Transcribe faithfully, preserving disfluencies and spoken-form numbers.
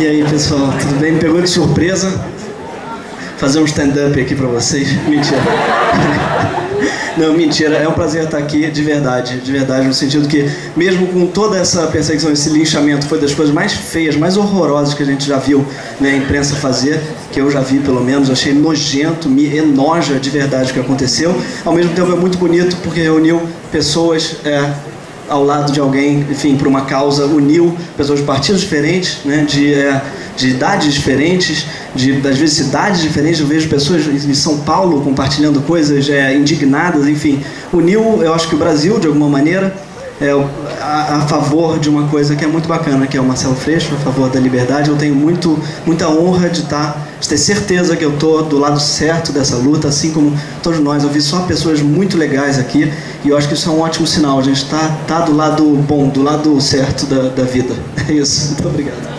E aí, pessoal, tudo bem? Me pegou de surpresa? Vou fazer um stand-up aqui pra vocês. Mentira. Não, mentira. É um prazer estar aqui, de verdade. De verdade, no sentido que, mesmo com toda essa perseguição, esse linchamento, foi das coisas mais feias, mais horrorosas que a gente já viu, né, a imprensa fazer, que eu já vi, pelo menos. Achei nojento, me enoja de verdade o que aconteceu. Ao mesmo tempo, é muito bonito, porque reuniu pessoas... É, ao lado de alguém, enfim, por uma causa, uniu pessoas de partidos diferentes, né, de, é, de idades diferentes, de, às vezes, cidades diferentes. Eu vejo pessoas em São Paulo compartilhando coisas é, indignadas, enfim. Uniu, eu acho que o Brasil, de alguma maneira, é, a, a favor de uma coisa que é muito bacana, que é o Marcelo Freixo, a favor da liberdade. Eu tenho muito, muita honra de, tá, de ter certeza que eu estou do lado certo dessa luta, assim como todos nós. Eu vi só pessoas muito legais aqui e eu acho que isso é um ótimo sinal. A gente está tá do lado bom, do lado certo da, da vida. É isso. Muito obrigado.